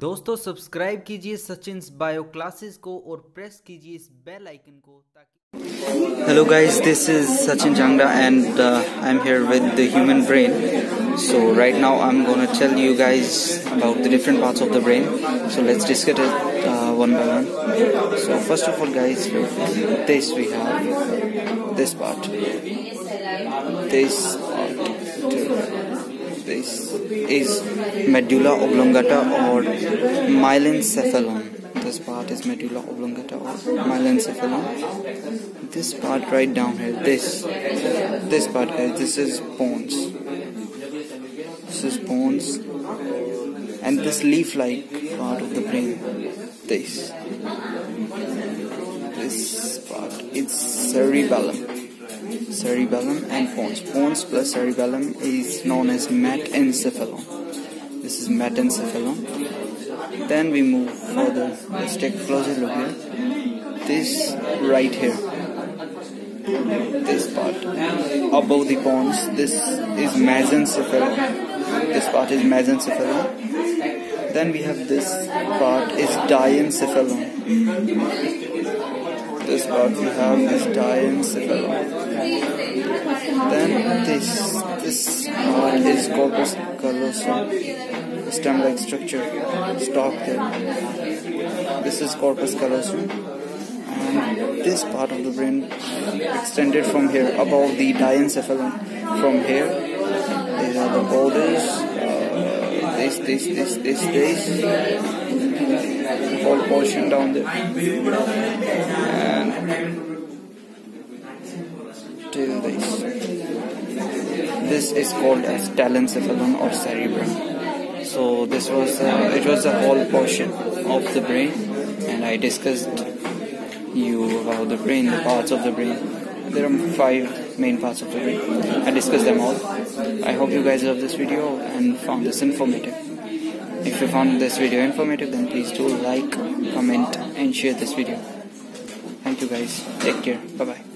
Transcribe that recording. दोस्तों सब्सक्राइब कीजिए Sachin bio classes को और प्रेस कीजिए इस बेल आइकन को ताकि। Hello guys, this is Sachin Jangra and I am here with the human brain. So right now I am gonna tell you guys about the different parts of the brain. So let's discuss it one by one. So first of all guys, this we have this part, this is medulla oblongata or myelencephalon. This part is medulla oblongata or myelencephalon. This part right down here, this part here, this is pons. This is pons, and this leaf-like part of the brain, this part, it's cerebellum. Cerebellum and pons. Pons plus cerebellum is known as metencephalon. This is metencephalon. Then we move further. Let's take a closer look here. This right here, this part above the pons, this is mesencephalon. This part is mesencephalon. Then we have this part is diencephalon. This part we have is diencephalon. Then this part is corpus callosum, stem-like structure, stalk there. This is corpus callosum, and this part of the brain extended from here above the diencephalon. From here, these are the borders. This whole portion down there. And till this. This is called as telencephalon or cerebrum. So this was it was a whole portion of the brain, and I discussed you about the brain, the parts of the brain. There are 5 main parts of the brain. I discussed them all. I hope you guys love this video and found this informative. If you found this video informative, then please do like, comment and share this video. Thank you guys. Take care. Bye-bye.